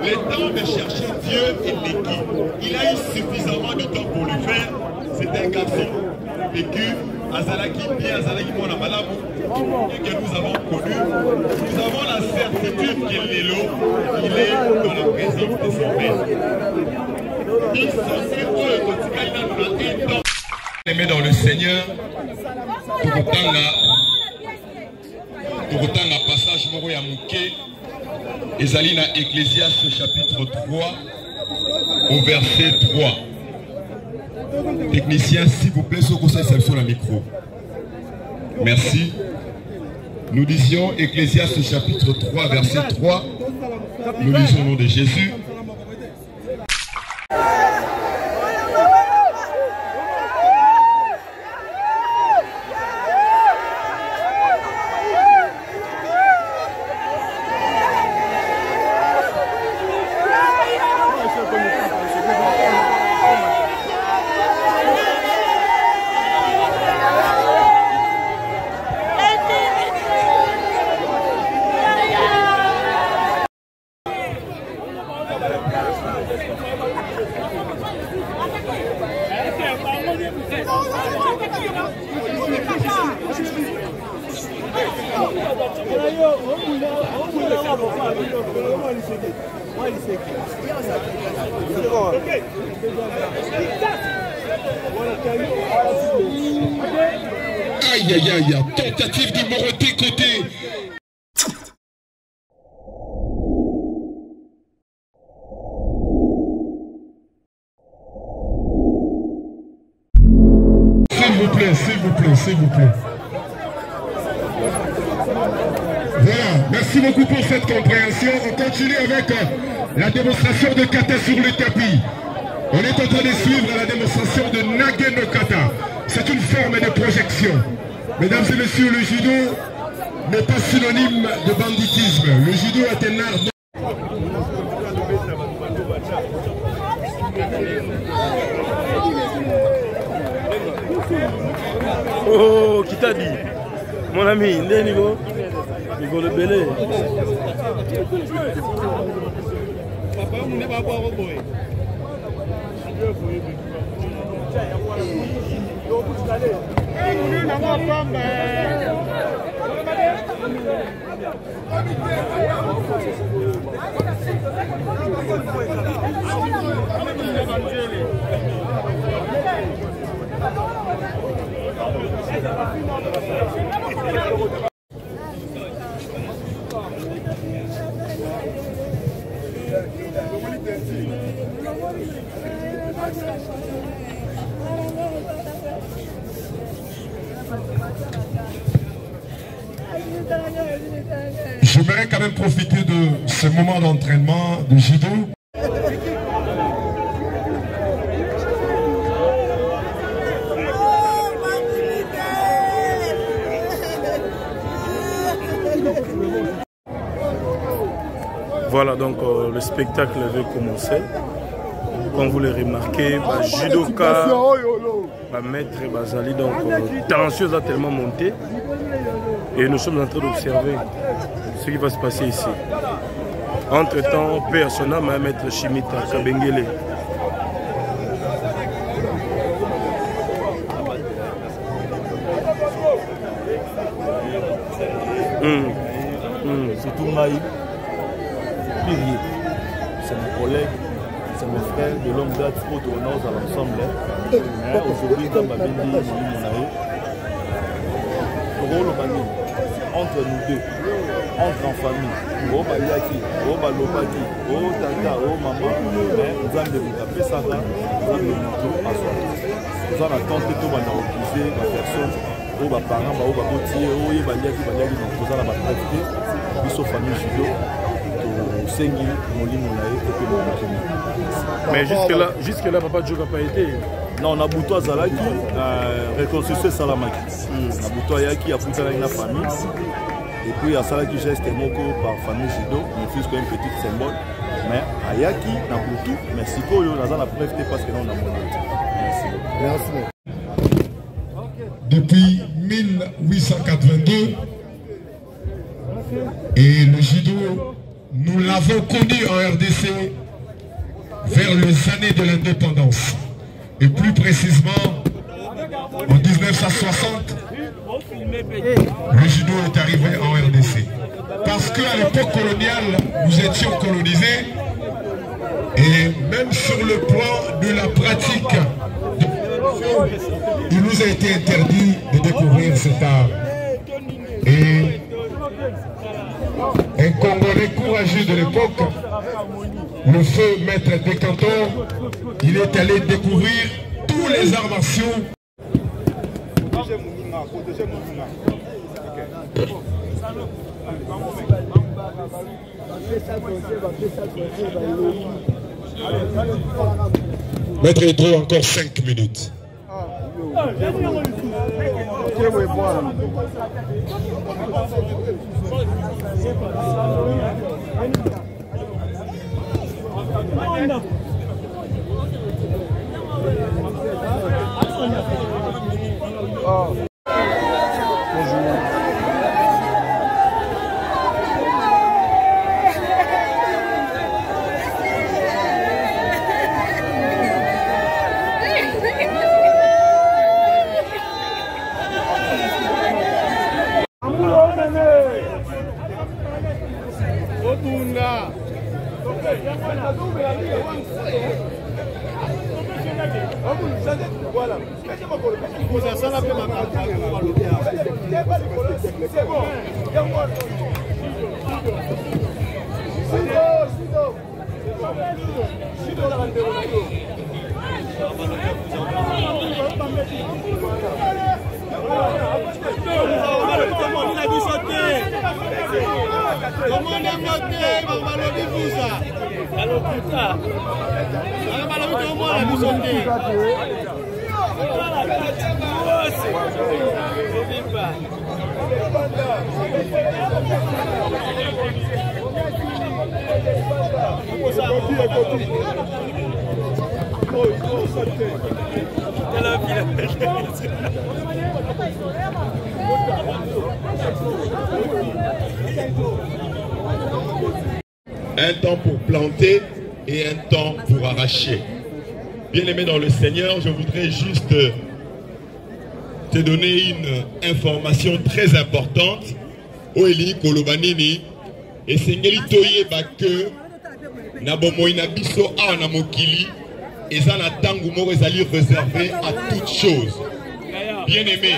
Le temps de chercher Dieu est béni. Il a eu suffisamment de temps pour le faire. C'est un garçon vécu, Azalaki, bien Azalaki, mon amalamu, que nous avons connu. Nous avons la certitude qu'il est là, il est dans la présence de son maître. Il s'en sort aimé dans le Seigneur, pour autant la passage Moro Yamouké, Ezalina Ecclésiaste chapitre 3, au verset 3. Technicien, s'il vous plaît, ce conseil c'est sur le micro. Merci. Nous disions Ecclésiaste chapitre 3, verset 3. Nous lisons au nom de Jésus. Aïe aïe aïe, tentative de Moro décoté. S'il vous plaît, s'il vous plaît, s'il vous plaît. Voilà, merci beaucoup pour cette compréhension. On continue avec la démonstration de Kata sur le tapis. On est en train de suivre la démonstration de Nagéno Kata. C'est une forme de projection. Mesdames et messieurs, le judo n'est pas synonyme de banditisme. Le judo est un art de... Oh, qui t'a dit? Mon ami, Nigo, Nigo le Belé. Papa, on n'est pas au boy. J'aimerais quand même profiter de ce moment d'entraînement de judo. Voilà, donc le spectacle avait commencé. Comme vous le remarquez, bah, judoka, bah, maître Bazali, donc tendanceuse a tellement monté. Et nous sommes en train d'observer ce qui va se passer ici. Entre-temps, personne n'a même maître Chimita Kabengele. C'est tout Maï. C'est mon collègue. C'est mon frère de longue date, pour tourner à l'ensemble. Aujourd'hui, comme ma béni, mon ami, rôle entre nous deux, entre en famille, au Bayaki, au Balopaki, au Tata, au Maman, nous avons développé ça là, nous avons développé à soi. Nous avons tenté tout, on a refusé la personne, aux parents, aux babotiers, aux Bayaki, Bayaki, nous avons la pratique, nous sommes famille judo. Mais jusque-là, Papa Djouk n'a pas été. Non, on a bouto à Zalaki, reconstruction Salamaki. On a bouto à Yaki, à Pouta avec la famille. Et puis à Salaki, j'ai été moko par famille judo, ne fût-ce qu'un petit symbole. Mais à Yaki, on a bouto, mais si on a la preuve, parce que là, on a mon Merci. Depuis 1882, et le judo nous l'avons connu en RDC vers les années de l'indépendance. Et plus précisément, en 1960, le judo est arrivé en RDC. Parce qu'à l'époque coloniale, nous étions colonisés. Et même sur le plan de la pratique, il nous a été interdit de découvrir cet art. Et un Congolais courageux de l'époque, le feu maître Pecanton, il est allé découvrir tous les arts martiaux. Maître Hydro, encore 5 minutes. Un temps pour planter et un temps pour arracher. Bien-aimé dans le Seigneur, je voudrais juste te donner une information très importante. Oeli Kolobanini et Sengeli Toye Bake Nabomo Inabiso A Namokili et Zanatangu Morezali réservé à toutes choses. Bien-aimé.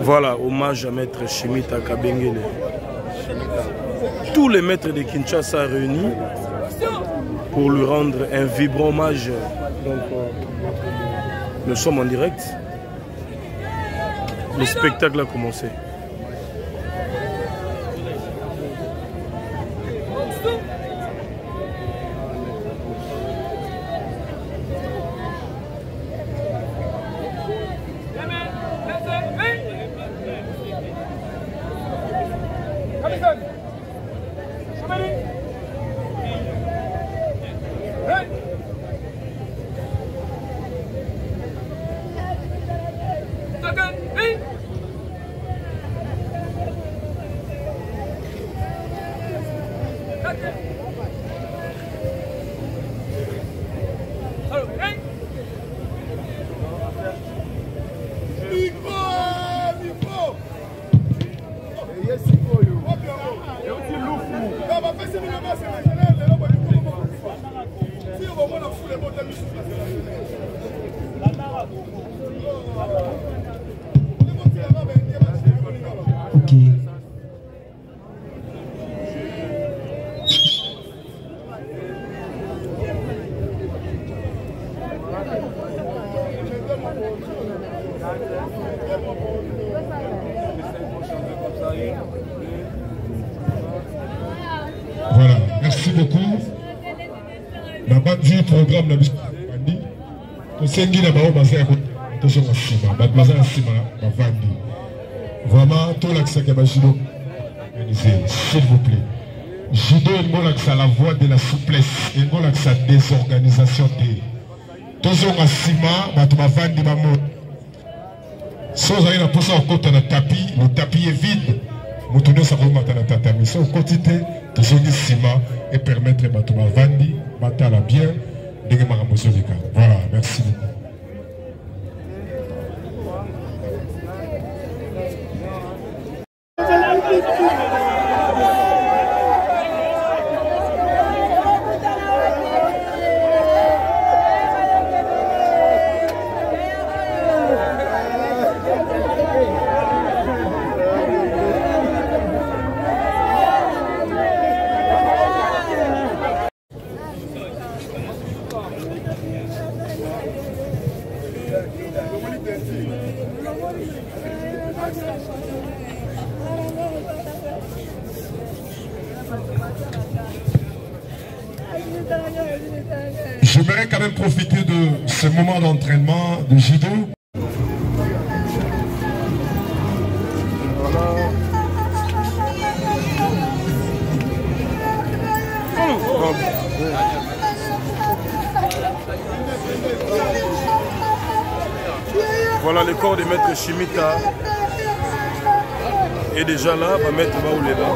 Voilà, hommage à maître Chimita Kabengele. Tous les maîtres de Kinshasa réunis pour lui rendre un vibrant hommage. Donc, nous sommes en direct. Le spectacle a commencé. Hey! Voilà, merci beaucoup. La bande du programme de la Bandi, on s'est dit vraiment, tout l'accès qui est judo, s'il vous plaît. Judo est la voie de la souplesse, et la désorganisation des. Tous on a sans aller la poser en compte un tapis, le tapis est vide. Nous tournons ça pour mettre un tatami. Sans quantité, toujours du ciment et permettre à tout vandi, mettre la bien, dégager ma ramosse du cas. Voilà, merci beaucoup. J'aimerais quand même profiter de ce moment d'entraînement de judo. Voilà le corps de maître Chimita est déjà là, va maître Baouléba.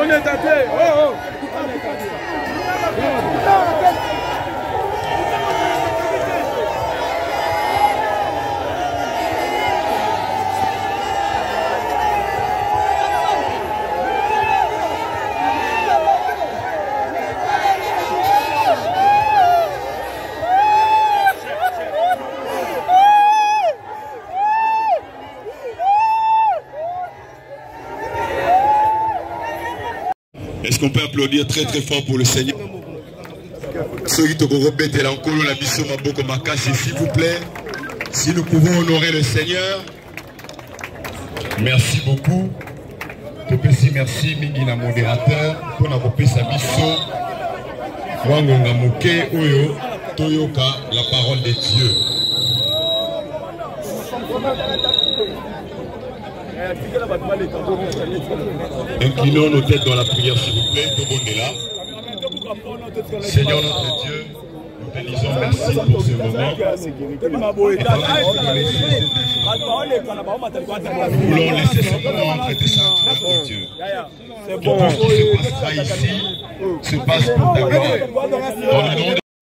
On est tapé, oh oh. Est-ce qu'on peut applaudir très très fort pour le Seigneur? Ceux qui te remettent la colo, la biso, ma boko, ma cache, s'il vous plaît, si nous pouvons honorer le Seigneur. Merci beaucoup. Merci, Mingi, la modérateur, pour la copie sa biso. Wangonga moke, oyo, toyoka, la parole de Dieu. Inclinons nos têtes dans la prière, s'il vous plaît. Seigneur notre Dieu, nous te disons merci pour ce moment. Nous voulons laisser ce moment entre tes saintes, mon Dieu. Tout ce qui se passe là, ici, se passe pour ta gloire.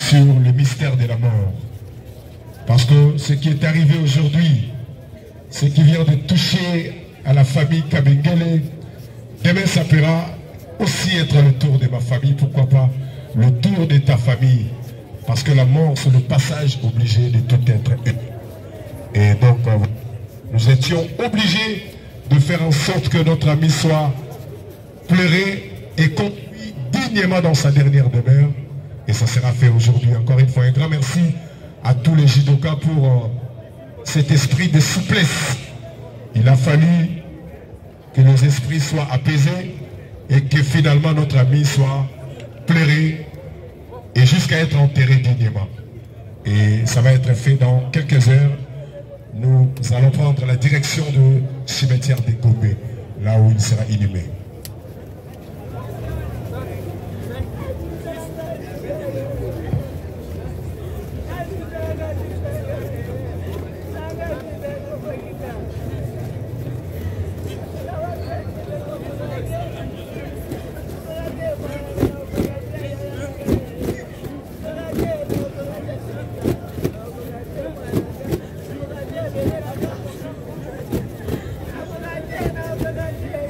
Sur le mystère de la mort. Parce que ce qui est arrivé aujourd'hui, ce qui vient de toucher à la famille Kabengele, demain ça pourra aussi être le tour de ma famille, pourquoi pas le tour de ta famille, parce que la mort c'est le passage obligé de tout être humain. Et donc nous étions obligés de faire en sorte que notre ami soit pleuré et conduit dignement dans sa dernière demeure, et ça sera fait aujourd'hui. Encore une fois, un grand merci à tous les judokas pour cet esprit de souplesse. Il a fallu que nos esprits soient apaisés et que finalement notre ami soit pleuré et jusqu'à être enterré dignement. Et ça va être fait dans quelques heures. Nous allons prendre la direction du cimetière de Kobé, là où il sera inhumé.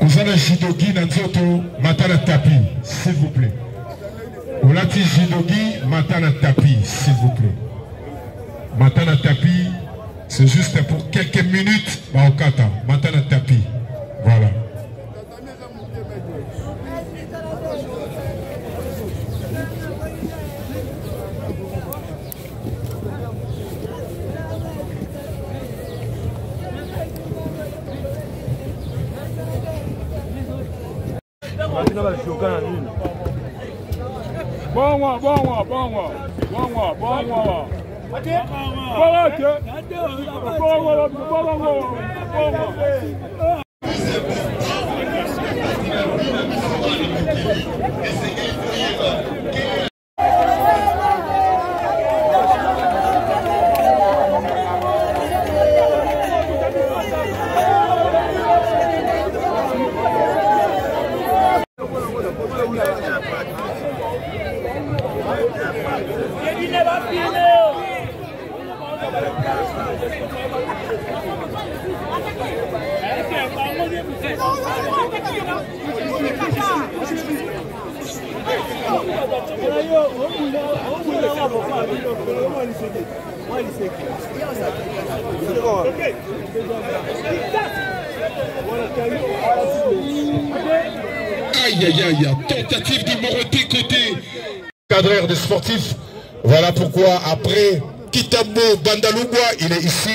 Ozana Jidogi Nanzoto Matana Tapi, s'il vous plaît. Olati Jidogi Matana Tapi, s'il vous plaît. Matana Tapi, c'est juste pour quelques minutes. Maokata, Matana Tapi. Voilà. De sportifs. Voilà pourquoi après Kitambo Bandalungwa, il est ici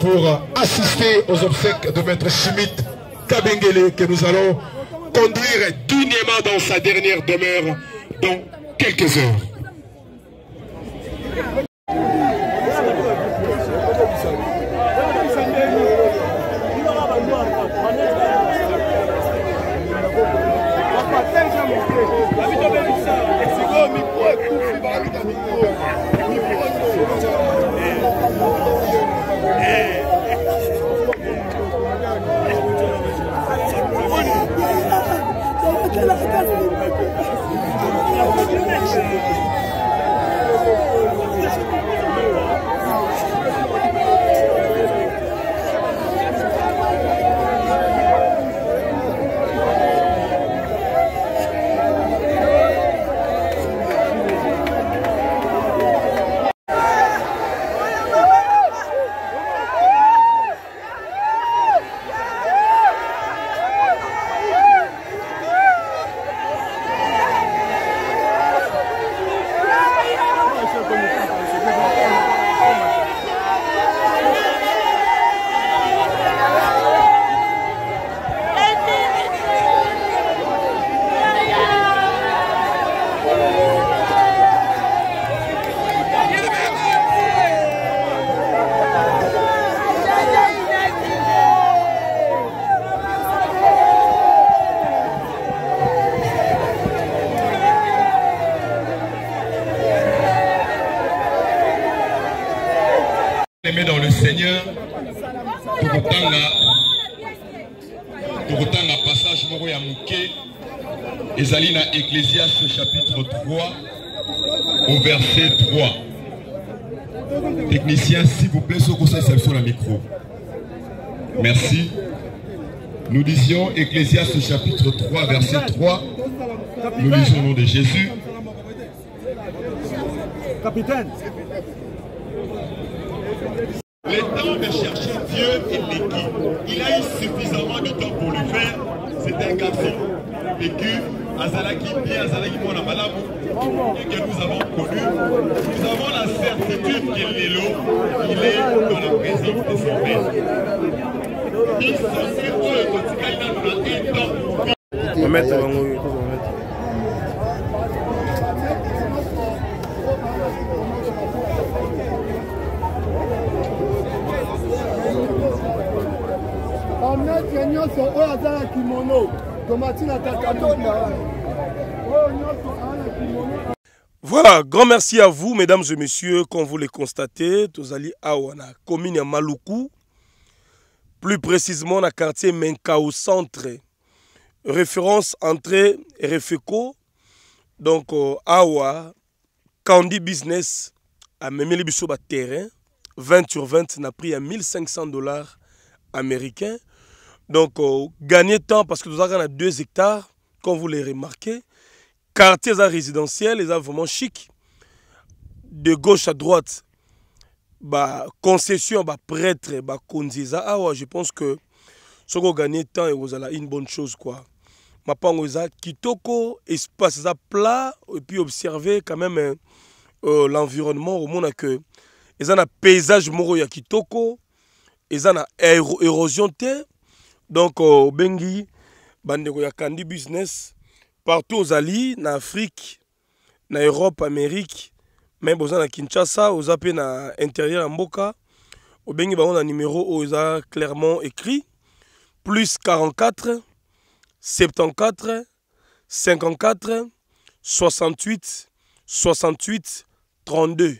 pour assister aux obsèques de maître Chimita Kabengele que nous allons conduire dignement dans sa dernière demeure dans quelques heures. Ecclésiaste chapitre 3 au verset 3. Technicien, s'il vous plaît, ce conseil sur le micro. Merci. Nous disions Ecclésiaste chapitre 3 verset 3. Nous lisons au nom de Jésus. Capitaine. Le temps de chercher Dieu est liquide. Il a eu suffisamment de temps pour le faire. C'est un garçon vécu. Azalaki, bien Azalaki, moi la Malabou, que nous avons connu, nous avons la certitude qu'il est là, il est dans la présence de son maître. Il s'en sert de temps. Voilà, grand merci à vous, mesdames et messieurs, comme vous le constatez, tozali awa na commune Maloukou, plus précisément na quartier Menkao centre, référence entrée Refeko, donc awa Kandi Business a memeli biso ba terrain 20/20 na prix à $1500 américains. Donc, gagner temps parce que nous avons 2 hectares, comme vous les remarquez. Quartier résidentiel, ils ont vraiment chic. De gauche à droite, bah, concession, bah, prêtre, bah, konziza. Ah ouais, je pense que ce qu'on gagne temps et vous avez une bonne chose, quoi. Ma pangoza, kitoko, espace, ça plat, et puis observer quand même l'environnement au monde que. Ils ont un paysage moro ya kitoko, ils ont une érosion terre. Donc, Bengi, Bandeko ya Kandi Business, partout aux Alliés, en Afrique, en Europe, en Amérique, même aux Kinshasa, aux AP, à l'intérieur, en Mboka, au Bengi, on a un numéro où ils ont clairement écrit plus 44, 74, 54, 68, 68, 32.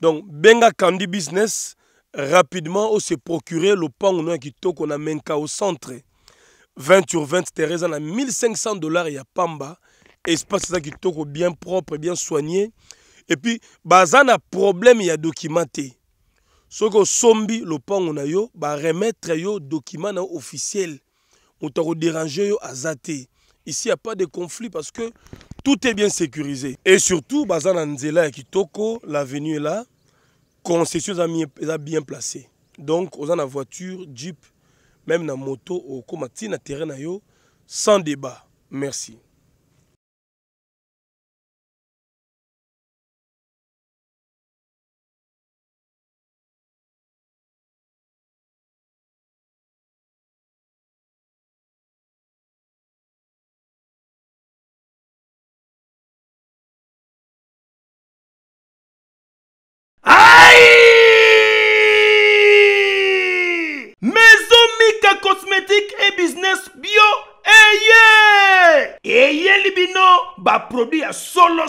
Donc, Benga Kandi Business, rapidement, on s'est procuré le pan où on a quitté, qu'on a Menkao au centre. 20/20, Thérèse, on a $1500, il y a Pamba. Espace bien propre, bien soigné. Et puis, bazan a problème, il y a documenté. Ce que sombi, le pan où on a yo, bah remettre yo document officiel. On t'a dérangé yo à Zate. Ici, il n'y a pas de conflit parce que tout est bien sécurisé. Et surtout, bazan a Nzela et Kitoko, l'avenue est là. Concession est bien placée. Donc, on a la voiture, jeep, même la moto, au combattu, na terrain, sans débat. Merci. Et business bio, eye libino, ba produit à solo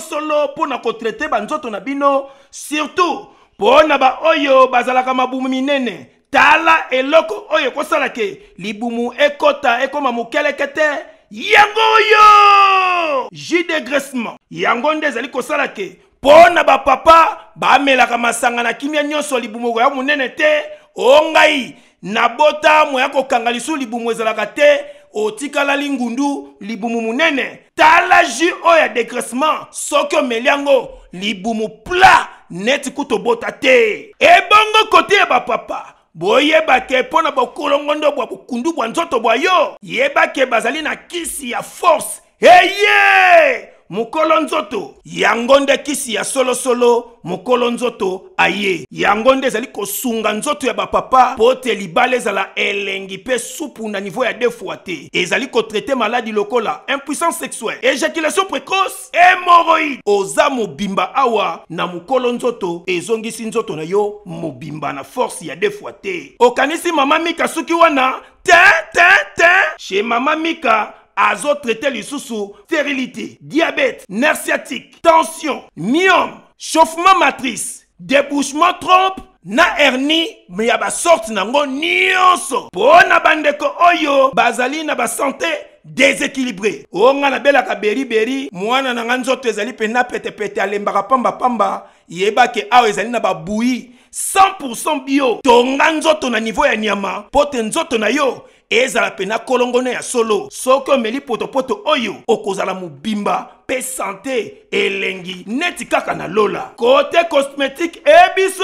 pour na traiter ba nzoto na bino, surtout pour na ba oyo bazalaka mabumu minene, tala eloko oyo kosala ke libumu ekota ekoma mukelekete yango oyo jus de graissement yango nde ezali kosala ke pour na ba papa ba melaka masanga na kimia nyonso libumu ya munene te ongai. Nabota mwako kangalisu libumu ezalakate otikala lingundu libumu munene tala ju oya dégraissement sokyo meliango libumu plat net kutobota te ebongo kote ba papa boyeba ke pona bokolongondo bwa bukundu bwa nzoto bwa yo yeba ke bazali na kisi ya force heye mukolo nzoto yangonde kisi ya solo mukolo nzoto aye yangonde ezali kosunga nzoto ya bapapa po te libala ezala elengi pe supu na niveau ya 2 fois te ezali kotraite maladi lokola impuissance sexuelle éjaculation précoce hémorroïde oza mobimba awa na mukolo nzoto ezongisi nzoto na yo mobimba na force ya 2 fois te okanisi Mama Mika suki wana chez Mama Mika azo traité lisusu stérilité, diabète, nerf sciatique, tension, myome, chauffement matrice, débouchement trompe, na hernie, mais y a ba sorte nango nyonso. Pona bandeko oyo, bazali na ba santé déséquilibrée. Onga na bela ka beri, mwana na nzoto ezali pena pete alembaka pamba yeba ke awo ezali na ba bouillie 100% bio. Tonga nzoto na niveau ya nyama, pote nzoto na yo. Ezala pena kolongone ya solo soko meli poto oyo okozala mubimba pe santé elengi neti kaka na lola côté cosmétique ebiso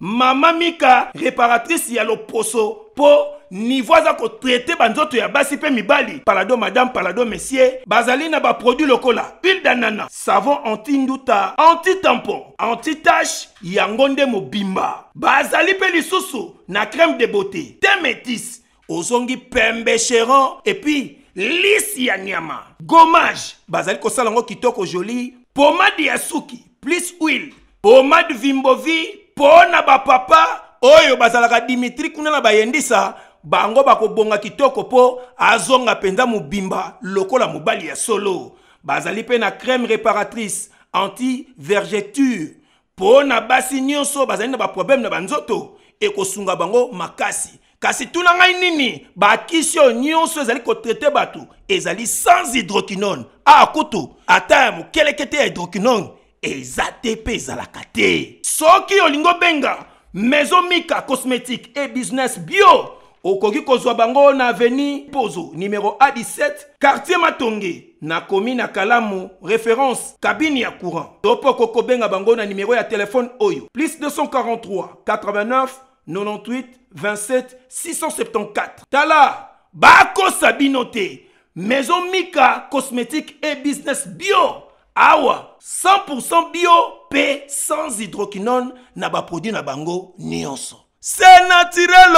Mama Mika réparatrice ya loposo po niveau za ko traiter banzoto ya basi pe mibali palado madame palado monsieur bazali na ba produit lokola huile d'ananas savon anti nduta anti tampon anti tache yangonde mobimba bazali pe lisusu na crème de beauté thé métis ozongi pembe chéron et puis lisi ya nyama gommage bazali kosala ngo kitoko joli pomade ya suki plus huile pomade vimbovi pona ba papa oyo bazalaka Dimitri kuna na bayendisa bango bakobonga kitoko po azonga penza mubimba lokola mobali ya solo bazali pe na crème réparatrice anti vergeture pona basi nyonso bazali na ba problème na banzoto ekosunga bango makasi kasi tuna ngai nini bakisio nyonso ezali kotraite bato ezali sans hydroquinone akutu ata mokelekete ya hydroquinone ezate pe ezalaka te soki olingo benga Maison Mika cosmétique et business bio Okoki kozwa bango na avenue Pozo numéro A17 quartier Matonge na commune Kalamu référence cabine ya courant. Topoko kobenga bango na numéro ya téléphone oyo +243 89 98 27 674. Tala bako sabinote Maison Mika cosmétique et business bio. Awa 100% bio pe sans hydroquinone na ba produit na bango nyonso. C'est naturel.